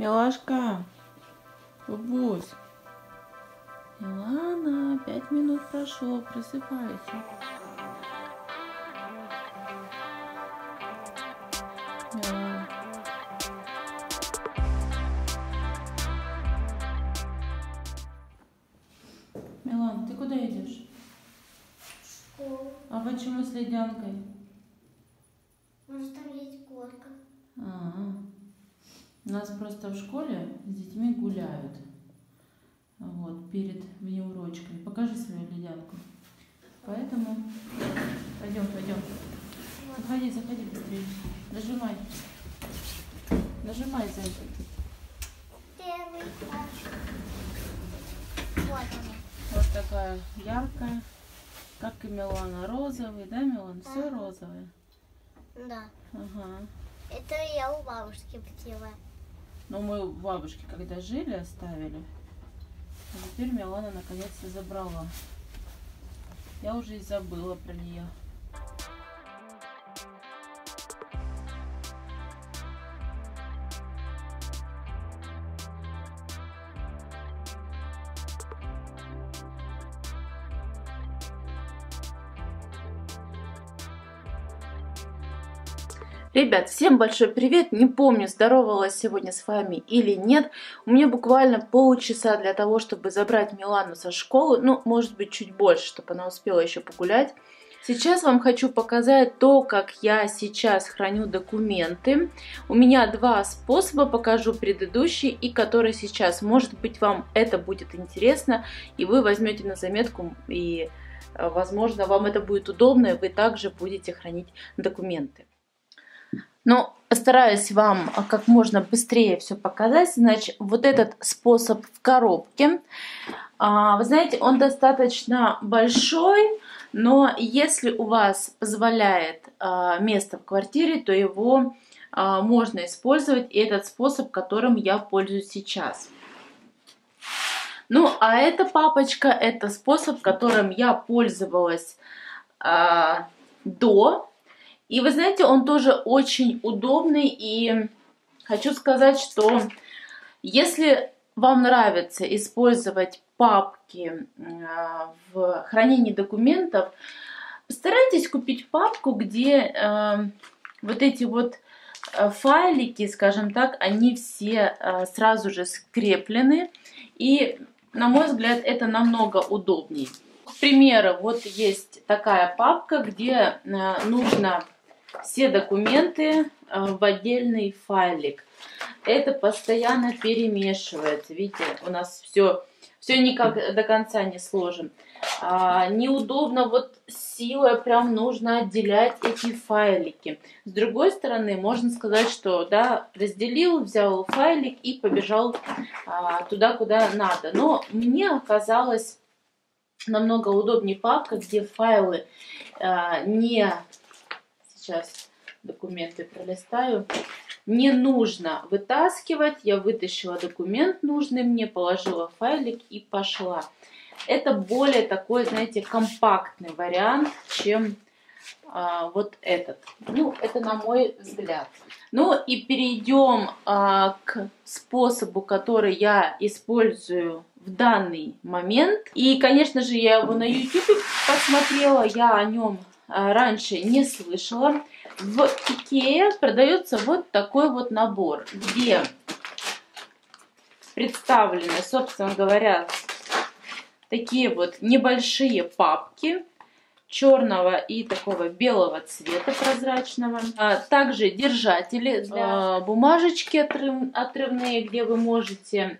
Милашка, бубусь. Милана, 5 минут прошло, просыпайся. Милана. Милана, ты куда идешь? В школу. А почему с ледянкой? Может, там есть горка. У нас просто в школе с детьми гуляют. Вот, перед внеурочкой. Покажи свою ледянку. Поэтому пойдем, пойдем. Заходи, заходи быстрее. Нажимай. Нажимай, зайчик. Первый этаж. Вот она. Вот такая яркая. Как и Милана. Розовый, да, Милан? Да. Все розовое. Да. Ага. Это я у бабушки взяла. Но мы у бабушки, когда жили, оставили. А теперь Милана наконец-то забрала. Я уже и забыла про нее. Ребят, всем большой привет! Не помню, здоровалась сегодня с вами или нет. У меня буквально полчаса для того, чтобы забрать Милану со школы. Ну, может быть, чуть больше, чтобы она успела еще погулять. Сейчас вам хочу показать то, как я сейчас храню документы. У меня 2 способа, покажу предыдущий и который сейчас. Может быть, вам это будет интересно, и вы возьмете на заметку, и, возможно, вам это будет удобно, и вы также будете хранить документы. Но стараюсь вам как можно быстрее все показать. Значит, вот этот способ в коробке. Вы знаете, он достаточно большой, но если у вас позволяет место в квартире, то его можно использовать. И этот способ, которым я пользуюсь сейчас. Ну, а эта папочка, это способ, которым я пользовалась до. И вы знаете, он тоже очень удобный, и хочу сказать, что если вам нравится использовать папки в хранении документов, постарайтесь купить папку, где вот эти вот файлики, скажем так, они все сразу же скреплены, и, на мой взгляд, это намного удобнее. К примеру, вот есть такая папка, где нужно... все документы в отдельный файлик. Это постоянно перемешивается. Видите, у нас все никак до конца не сложим. Неудобно, вот силой прям нужно отделять эти файлики. С другой стороны, можно сказать, что да, разделил, взял файлик и побежал туда, куда надо. Но мне оказалось намного удобнее папка, где файлы не... Сейчас документы пролистаю. Не нужно вытаскивать. Я вытащила документ нужный мне, положила в файлик и пошла. Это более такой, знаете, компактный вариант, чем вот этот. Ну, это на мой взгляд. Ну и перейдем к способу, который я использую в данный момент. И, конечно же, я его на YouTube посмотрела. Я о нем раньше не слышала. В IKEA продается вот такой вот набор, где представлены, собственно говоря, такие вот небольшие папки черного и такого белого цвета прозрачного. Также держатели для бумажечки отрывные, где вы можете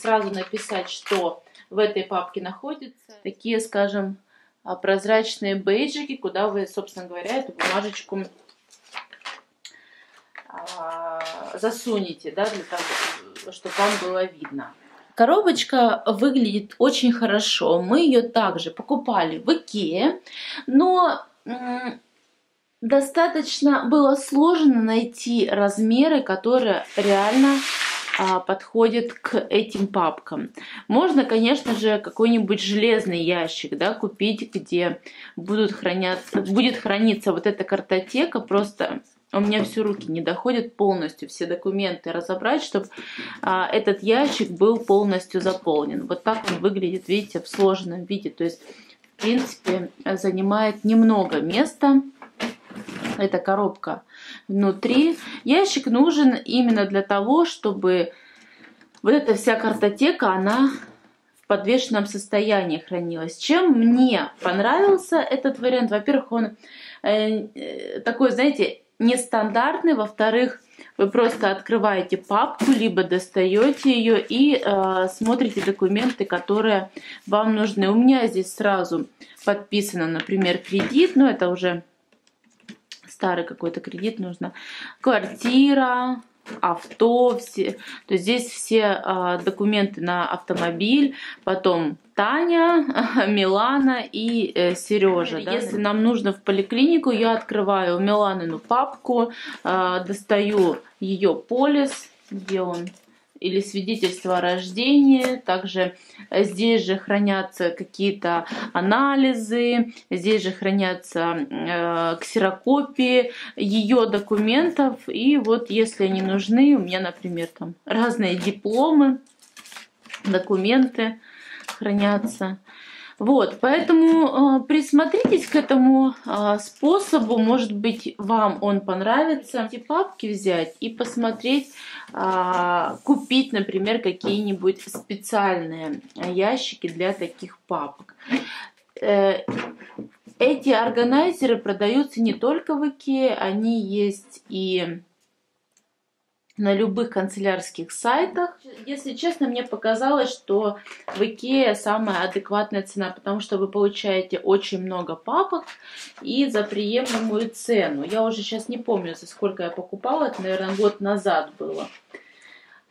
сразу написать, что в этой папке находится. Такие, скажем, прозрачные бейджики, куда вы, собственно говоря, эту бумажечку засунете, да, для того, чтобы вам было видно. Коробочка выглядит очень хорошо. Мы ее также покупали в IKEA, но достаточно было сложно найти размеры, которые реально... подходит к этим папкам. Можно, конечно же, какой-нибудь железный ящик, да, купить, где будет храниться вот эта картотека. Просто У меня все руки не доходят полностью все документы разобрать, чтобы этот ящик был полностью заполнен. Вот так он выглядит, видите, в сложенном виде. То есть, в принципе, занимает немного места. Эта коробка внутри. Ящик нужен именно для того, чтобы вот эта вся картотека, она в подвешенном состоянии хранилась. Чем мне понравился этот вариант? Во-первых, он такой, знаете, нестандартный. Во-вторых, вы просто открываете папку, либо достаете ее и смотрите документы, которые вам нужны. У меня здесь сразу подписано, например, кредит, но это уже старый какой-то кредит нужно, квартира, авто, все, то есть здесь все документы на автомобиль, потом Таня, Милана и Сережа. Да? Если нам нужно в поликлинику, я открываю Миланину папку, достаю ее полис, где он, или свидетельство о рождении. Также здесь же хранятся какие-то анализы, здесь же хранятся ксерокопии ее документов. И вот если они нужны, у меня, например, там разные дипломы, документы хранятся. Вот, поэтому присмотритесь к этому способу, может быть, вам он понравится. Эти папки взять и посмотреть, купить, например, какие-нибудь специальные ящики для таких папок. Эти органайзеры продаются не только в IKEA, они есть и на любых канцелярских сайтах. Если честно, мне показалось, что в IKEA самая адекватная цена, потому что вы получаете очень много папок и за приемлемую цену. Я уже сейчас не помню, за сколько я покупала, это, наверное, год назад было.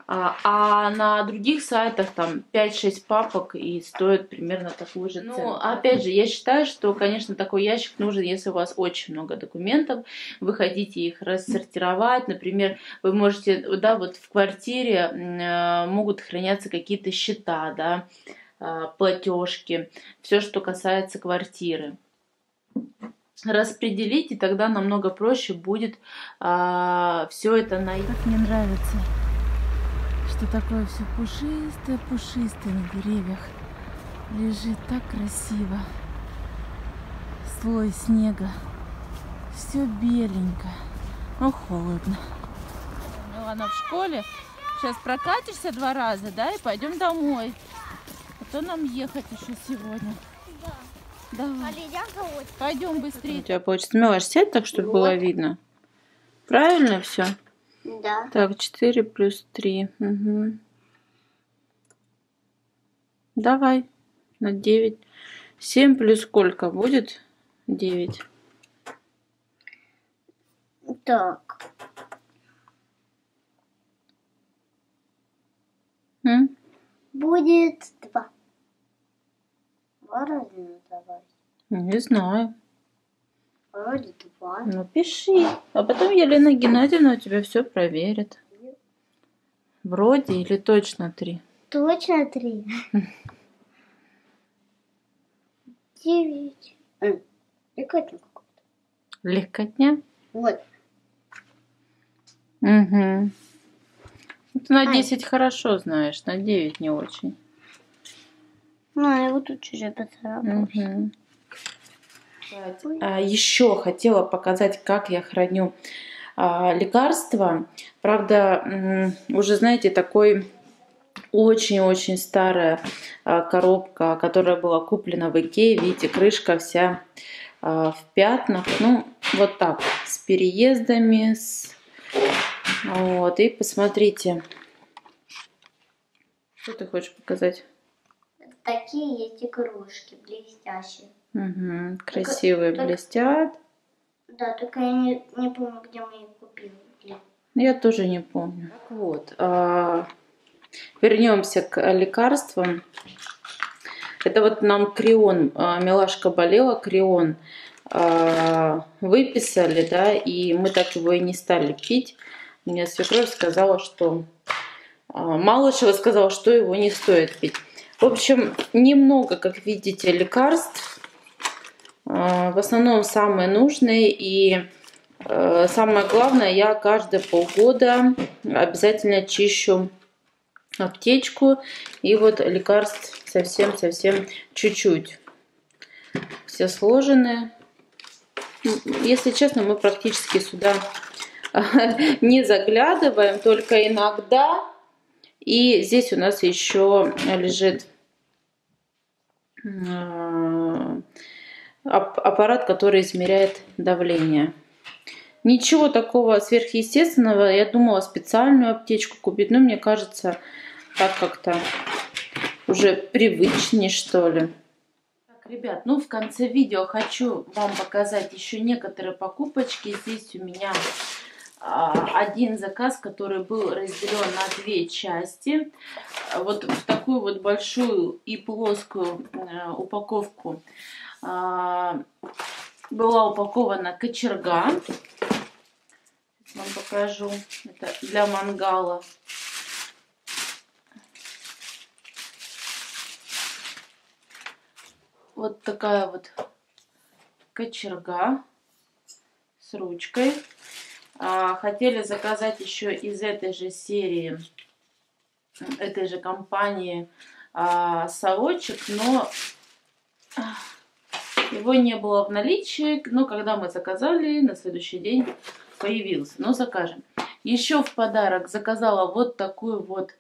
А на других сайтах там 5-6 папок и стоит примерно такую же цену. Ну, опять же, я считаю, что, конечно, такой ящик нужен, если у вас очень много документов, вы хотите их рассортировать. Например, вы можете, да, вот в квартире могут храняться какие-то счета, да, платежки, все, что касается квартиры. Распределить, и тогда намного проще будет все это найти. Как мне нравится, что такое все пушистое-пушистое на деревьях. Лежит так красиво. Слой снега. Все беленько. О, холодно. Милана в школе. Сейчас прокатишься 2 раза, да, и пойдем домой. А то нам ехать еще сегодня. Да. Давай. Пойдем быстрее. У тебя получится. Милаш, сядь так, чтобы вот было видно. Правильно все? Да. Так, 4 плюс 3. Угу. Давай. На 9. 7 плюс сколько будет? 9. Так. М? Будет 2. 2 раза давай. Не знаю. Вроде 2. Ну, пиши. А потом Елена Геннадьевна у тебя все проверит. Вроде или точно 3? Точно 3. 9. Легкотня какой-то. Легкотня? Вот. Угу. Ты на 10 хорошо знаешь, на 9 не очень. Ну, я вот тут уже поцарапался. Угу. Еще хотела показать, как я храню лекарства. Правда, уже, знаете, такой очень-очень старая коробка, которая была куплена в IKEA. Видите, крышка вся в пятнах. Ну, вот так, с переездами. Вот, и посмотрите. Что ты хочешь показать? Такие есть игрушки блестящие. Угу, красивые, только, блестят. Да, только я не помню, где мы их купили. Я тоже не помню. Так вот, вернемся к лекарствам. Это вот нам Крион, милашка болела, Крион выписали, да, и мы так его и не стали пить. Мне свекровь сказала, что... Малышева сказала, что его не стоит пить. В общем, немного, как видите, лекарств. В основном самые нужные, и Самое главное, я каждые полгода обязательно чищу аптечку. И вот лекарств совсем-совсем чуть-чуть. Все сложены. Если честно, мы практически сюда не заглядываем, только иногда. И здесь у нас еще лежит аппарат, который измеряет давление. Ничего такого сверхъестественного. Я думала специальную аптечку купить, но мне кажется, так как-то уже привычнее, что ли. Так, ребят, ну в конце видео хочу вам показать еще некоторые покупочки. Здесь у меня один заказ, который был разделен на две части. Вот в такую вот большую и плоскую упаковку была упакована кочерга. Сейчас вам покажу. Это для мангала. Вот такая вот кочерга с ручкой. Хотели заказать еще из этой же серии, этой же компании совочек, но его не было в наличии, но когда мы заказали, на следующий день появился. Но закажем. Еще в подарок заказала вот такую вот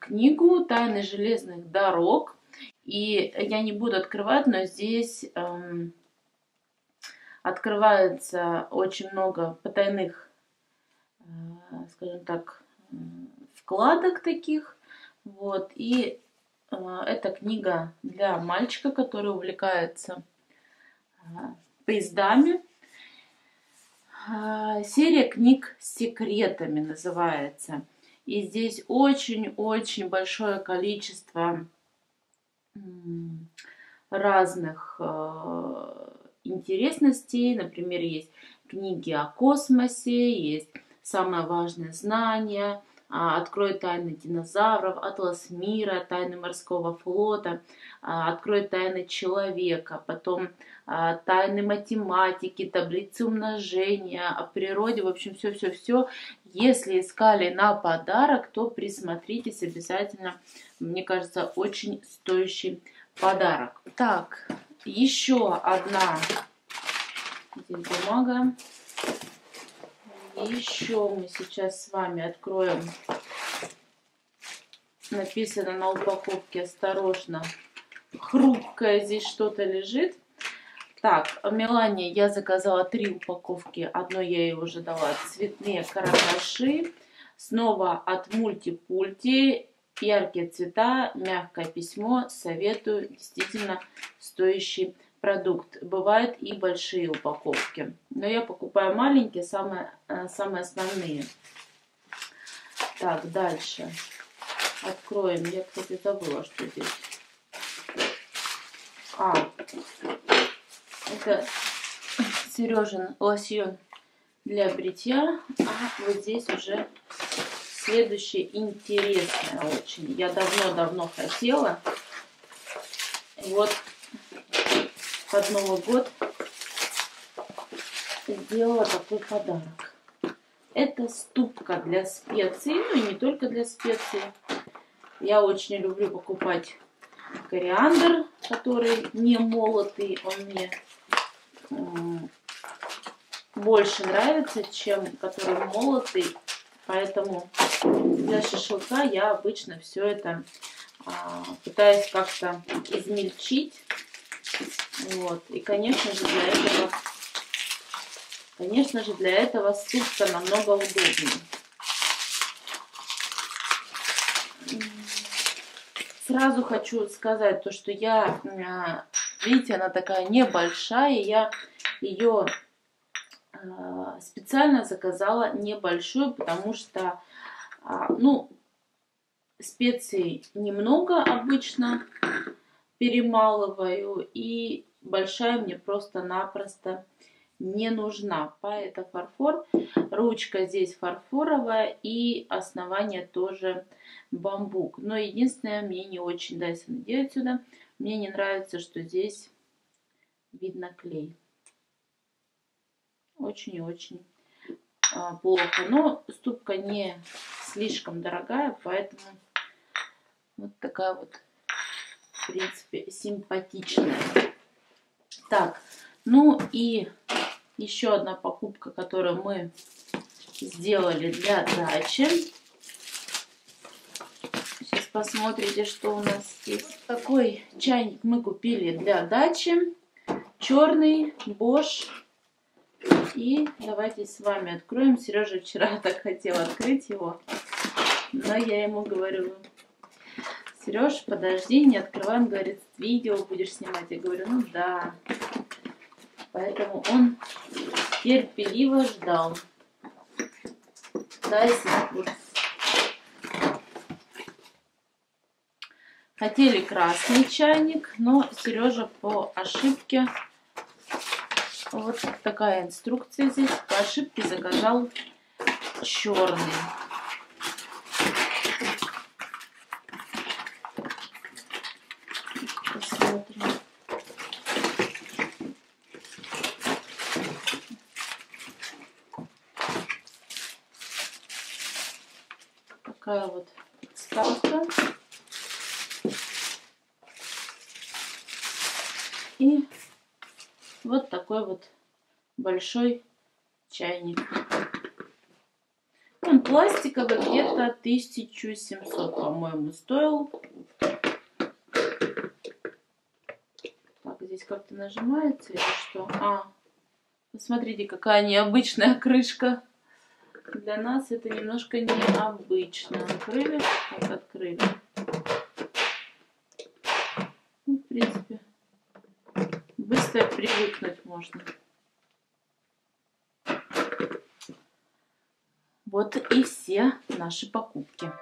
книгу «Тайны железных дорог». И я не буду открывать, но здесь открывается очень много потайных, скажем так, вкладок таких. Вот. И это книга для мальчика, который увлекается поездами. Серия книг с секретами называется. И здесь очень-очень большое количество разных интересностей. Например, есть книги о космосе, есть «Самое важное знание», «Открой тайны динозавров», «Атлас мира», «Тайны морского флота», «Открой тайны человека», потом «Тайны математики», «Таблицы умножения», о природе, в общем, все-все-все. Если искали на подарок, то присмотритесь обязательно. Мне кажется, очень стоящий подарок. Так, еще одна здесь бумага. Еще мы сейчас с вами откроем. Написано на упаковке «Осторожно, хрупкое». Здесь что-то лежит. Так, Милане я заказала 3 упаковки. Одну я ей уже дала. Цветные карандаши. Снова от Мультипульти. Яркие цвета, мягкое письмо. Советую, действительно стоящий продукт. Бывают и большие упаковки, но я покупаю маленькие, самые основные. Так, дальше откроем. Я, кстати, забыла, что здесь. Это Сережин лосьон для бритья. А вот здесь уже следующее интересное очень. Я давно-давно хотела. Вот под Новый год сделала такой подарок. Это ступка для специй. Ну и не только для специй. Я очень люблю покупать кориандр, который не молотый. Он мне больше нравится, чем который молотый. Поэтому для шашлыка я обычно все это пытаюсь как-то измельчить. Вот. И, конечно же, для этого ступка намного удобнее. Сразу хочу сказать то, что я, видите, она такая небольшая, я ее специально заказала небольшую, потому что, ну, специй немного обычно перемалываю, и большая мне просто-напросто не нужна. Поэтому фарфор, ручка здесь фарфоровая, и основание тоже бамбук. Но единственное, мне не очень нравится делать сюда. Мне не нравится, что здесь видно клей. Очень и очень плохо. Но ступка не слишком дорогая, поэтому вот такая вот, в принципе, симпатичная. Так, ну и еще одна покупка, которую мы сделали для дачи. Сейчас посмотрите, что у нас есть. Такой чайник мы купили для дачи. Черный, Bosch. И давайте с вами откроем. Сережа вчера так хотел открыть его, но я ему говорю: Сереж, подожди, не открываем, говорит, видео будешь снимать. Я говорю, ну да. Поэтому он терпеливо ждал. Да, хотели красный чайник, но Сережа по ошибке, вот такая инструкция здесь, по ошибке заказал черный. Посмотрим. Такая вот подставка. И вот такой вот большой чайник. Он пластиковый, где-то 1700, по-моему, стоил. Так, здесь как-то нажимается или что? А, посмотрите, какая необычная крышка. Для нас это немножко необычно. Открыли, вот открыли. Ну, в принципе, быстро привыкнуть можно. Вот и все наши покупки.